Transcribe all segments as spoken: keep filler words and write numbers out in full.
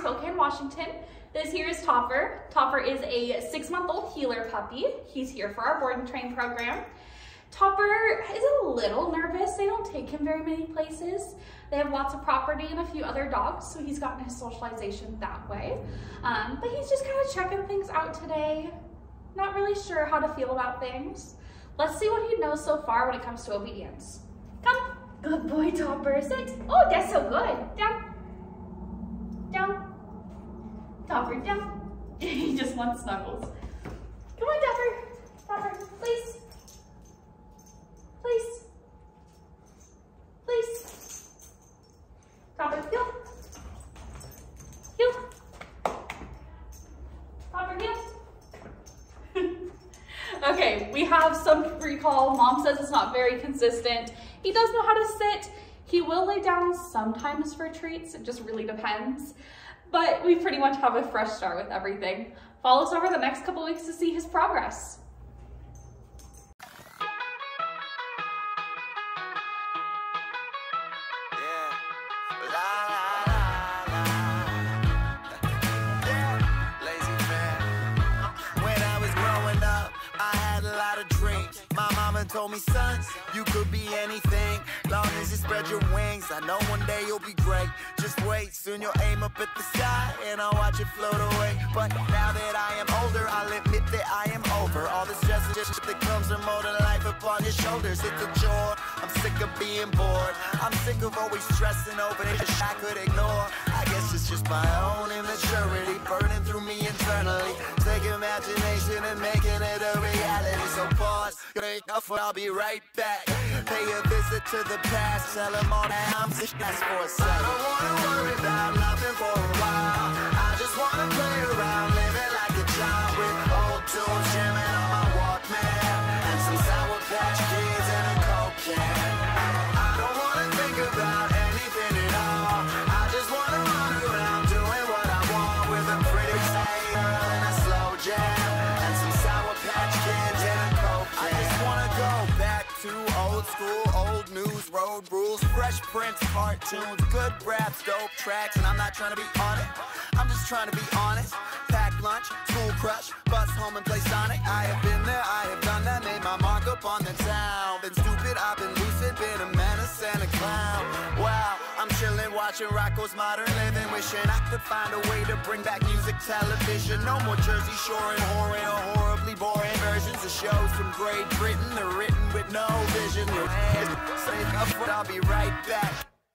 Spokane, Washington. This here is Topper. Topper is a six-month-old healer puppy. He's here for our board and train program. Topper is a little nervous. They don't take him very many places. They have lots of property and a few other dogs, so he's gotten his socialization that way. Um, but he's just kind of checking things out today. Not really sure how to feel about things. Let's see what he knows so far when it comes to obedience. Come. Good boy, Topper. Sit. Oh, that's so good. Down. Down. Topper, down. He just wants snuggles. Come on, Topper. Topper, please. Please. Please. Topper, heel. Heel. Topper, heel. Okay, we have some recall. Mom says it's not very consistent. He does know how to sit. He will lay down sometimes for treats. It just really depends. But we pretty much have a fresh start with everything. Follow us over the next couple weeks to see his progress. Told me, son, you could be anything, long as you spread your wings. I know one day you'll be great. Just wait, soon you'll aim up at the sky, and I'll watch it float away. But now that I am older, I'll admit that I am over all the stress and shit that comes from more than life upon your shoulders. It's a chore. I'm sick of being bored. I'm sick of always stressing over this shit I could ignore. I guess it's just my own immaturity burning through me internally. Take imagination and making it a reality. So pause, drink up, I'll be right back. Pay a visit to the past. Tell them all that I'm sick for a second. I don't wanna worry about nothing for a while. I just wanna play around, living like a child with old tools jamming on my Walkman and some Sour Patch Kids and a Coke can. I don't wanna think about anything at all. I just wanna run around doing what I want with a pretty girl and a slow jam and some Sour Patch Kids and a Coke can. I just wanna go back to old school, old news, road rules, Fresh Prince cartoons, good raps, dope tracks, and I'm not trying to be on it. I'm just trying to be honest. Pack lunch, school crush, bus home and play Sonic. I have been there, I have done that, made my mark up on the town. Been stupid, I've been lucid, been a menace and a clown. Wow, I'm chilling, watching Rocko's Modern Living, wishing I could find a way to bring back music television. No more Jersey Shore and horrid or horribly boring versions of shows from Great Britain or written with no vision. I'll be right back.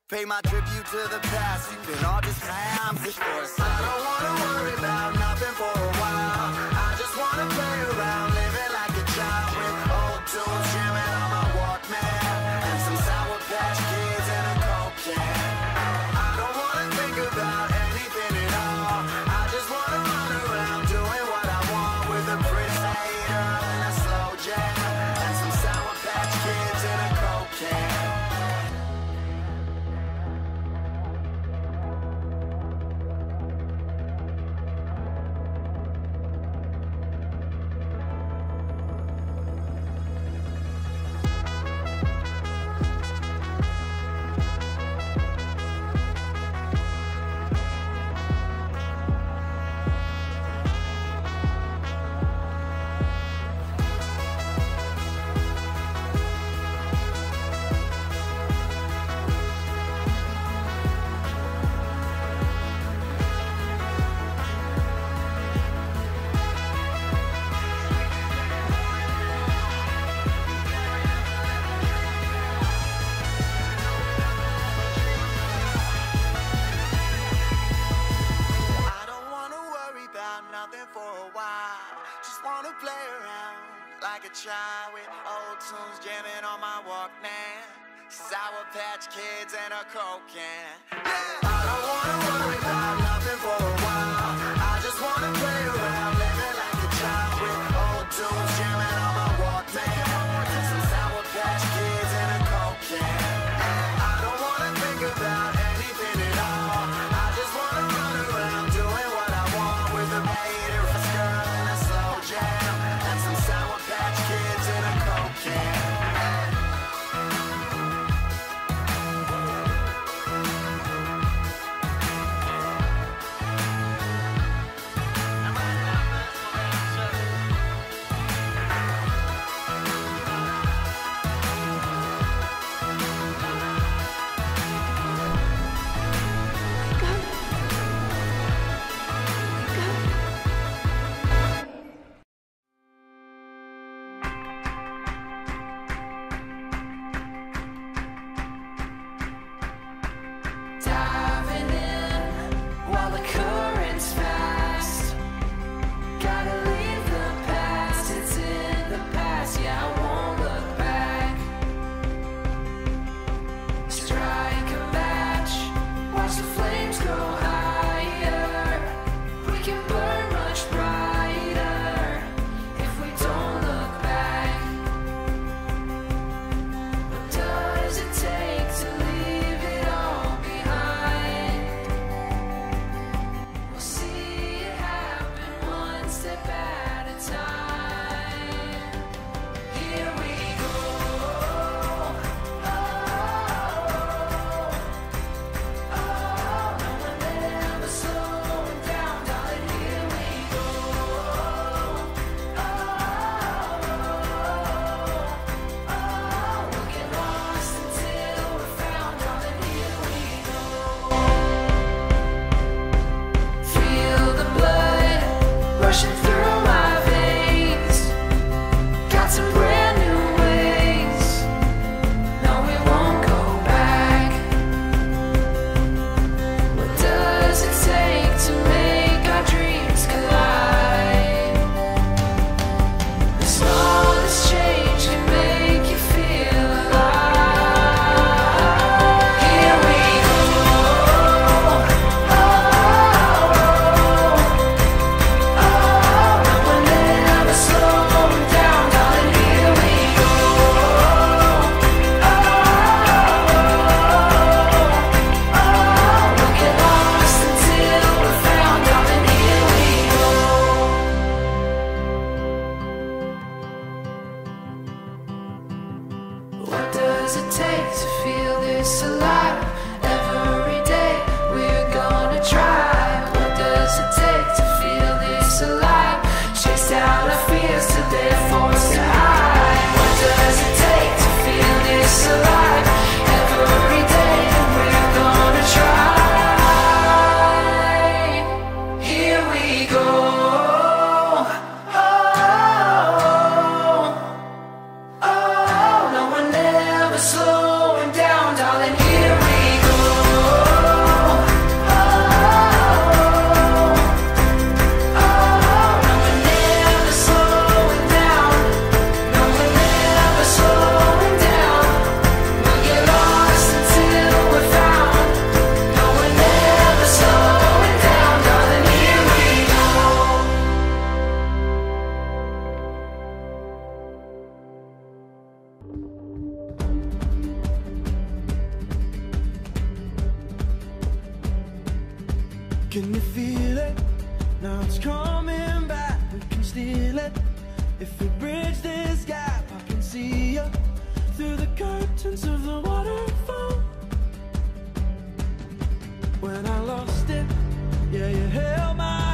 Pay my tribute to the past. You can all just clam this for a second. I don't wanna worry about nothing for a while. I just wanna play around, living like a child with old tools jamming on my Walkman and some Sour Patch Kids and a Coke can. I don't wanna think about anything at all. I just wanna run around doing what I want with a pretty girl and a slow jam and some Sour Patch Kids and a Coke can. Child with old tunes jamming on my Walkman, Sour Patch Kids and a Coke can. I don't wanna worry about nothing for a while. I just wanna play around, living like a child with old tunes jamming on my Walkman and some Sour Patch Kids and a Coke can. I don't wanna think about anything at all. I just wanna run around doing what I want with a hater, a girl and a slow jam and some Sour Patch Kids in a Coke can. one's coming back. We can steal it if we bridge this gap. I can see you through the curtains of the waterfall. When I lost it, yeah, you held my